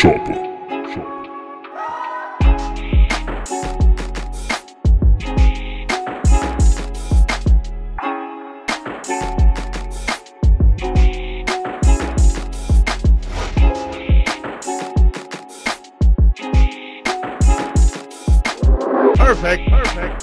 Chopper. Perfect, perfect, perfect.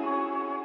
Chopper.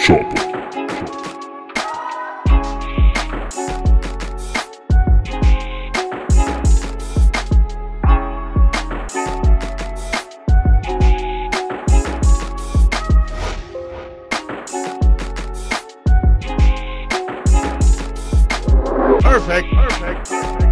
Chopper. Perfect, perfect, perfect.